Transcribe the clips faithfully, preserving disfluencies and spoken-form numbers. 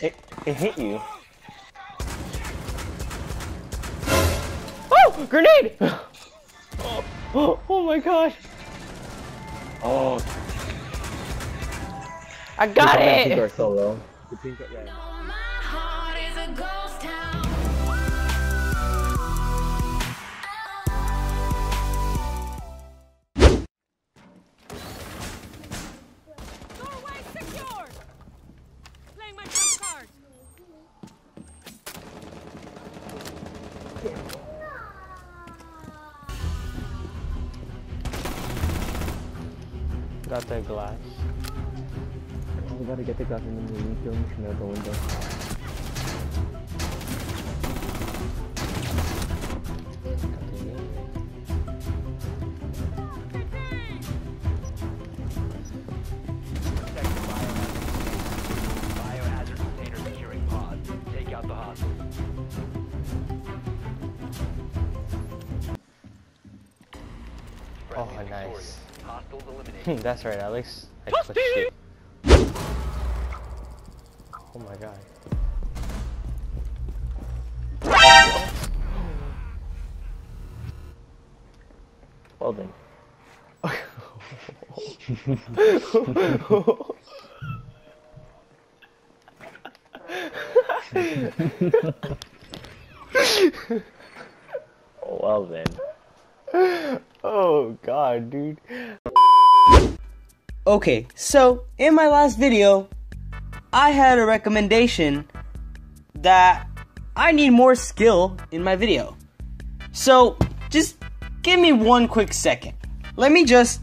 It, it hit you. Oh! Grenade! Oh, oh, oh my gosh. Oh. I got it! Pink are so low. The pink are red. Got that glass. Oh, we gotta get the glass in the movie film and out the window. Protect the biohazard. Biohazard container securing pod. Take out the hostage. Oh, nice. That's right, at least I clicked it. Oh my god. Well then. Well then. Oh god, dude. Okay, so in my last video, I had a recommendation that I need more skill in my video. So just give me one quick second. Let me just...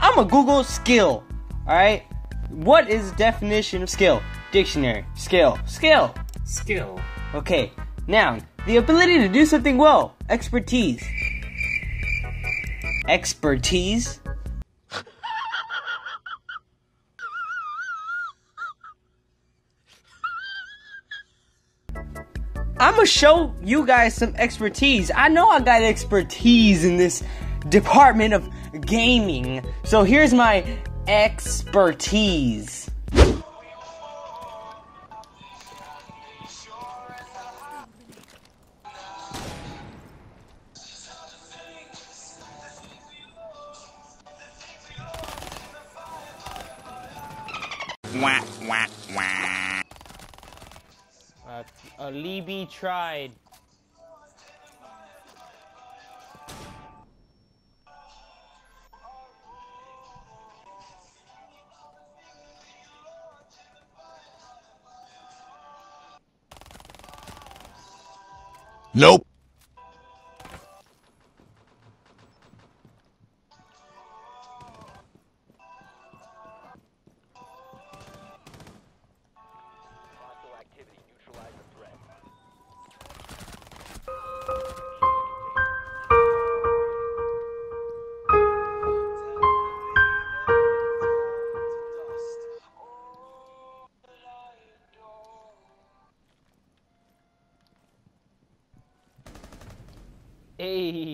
I'ma Google skill, alright? What is the definition of skill? Dictionary, skill, skill. Skill. Okay, noun, the ability to do something well, expertise. Expertise? I'ma show you guys some expertise. I know I got expertise in this department of gaming. So here's my expertise. Wah, wah, wah. Uh, a Libby tried. Nope. Hey.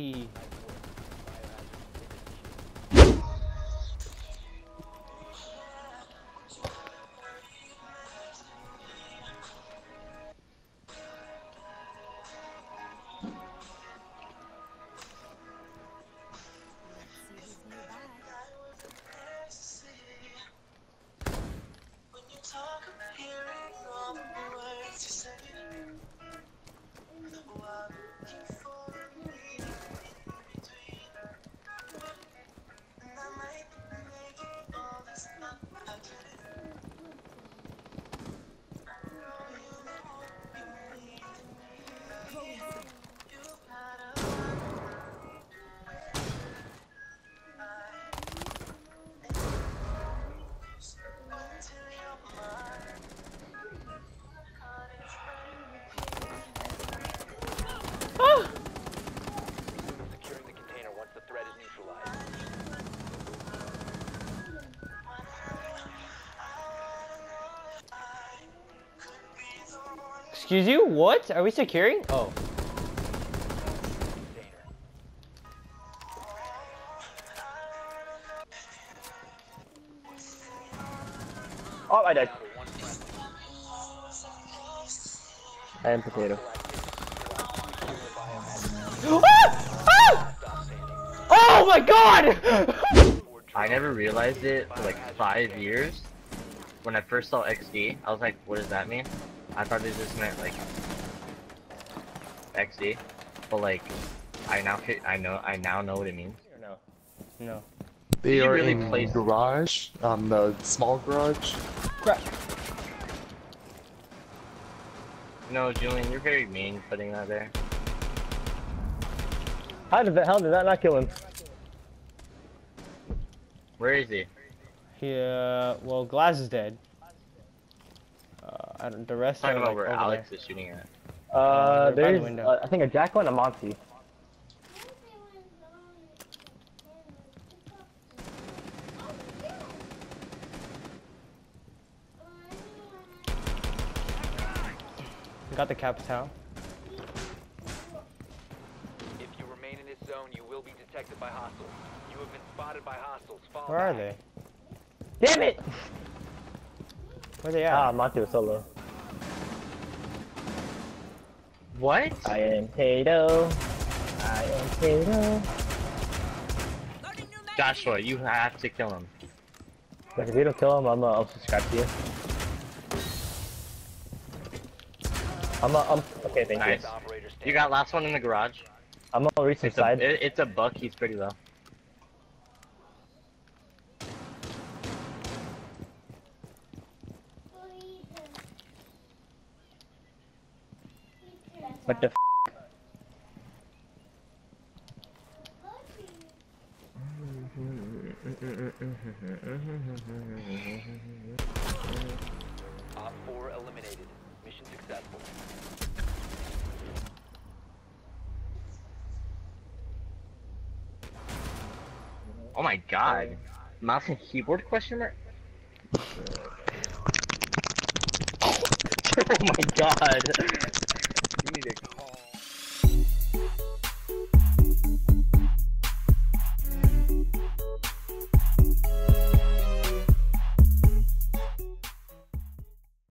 Excuse you? What? Are we securing? Oh. Oh, I died. I am potato. Ah! Ah! Oh my god! I never realized it for like five years. When I first saw X D, I was like, what does that mean? I thought this just meant like X D. But like, I now I know I now know what it means. No, no. They are really in the garage, on the small garage. Crap. No, Julian, you're very mean putting that there. How did that? How did that not kill him? Where is he? Yeah, well, Glass is dead. Uh, I don't, the rest are like over where Alex there. Is shooting at. Uh, there's, the window. Uh, I think a Jackal and a Monty. Got the cap towel. If you remain in this zone, you will be detected by hostiles. You have been spotted by hostiles. Follow Where are back. they? Damn it! Where they at? Ah, Monty was solo. What? I am Tato. I am Tato. Joshua, you have to kill him. Like, if you don't kill him, I'm, uh, I'll subscribe to you. I'm, uh, I'm okay, thank nice. you. You got last one in the garage. I'm on the recent side. A, it, it's a buck, he's pretty low. What the f***? Op four eliminated. Mission successful. Oh my god. Mouse and keyboard question mark? Oh my god.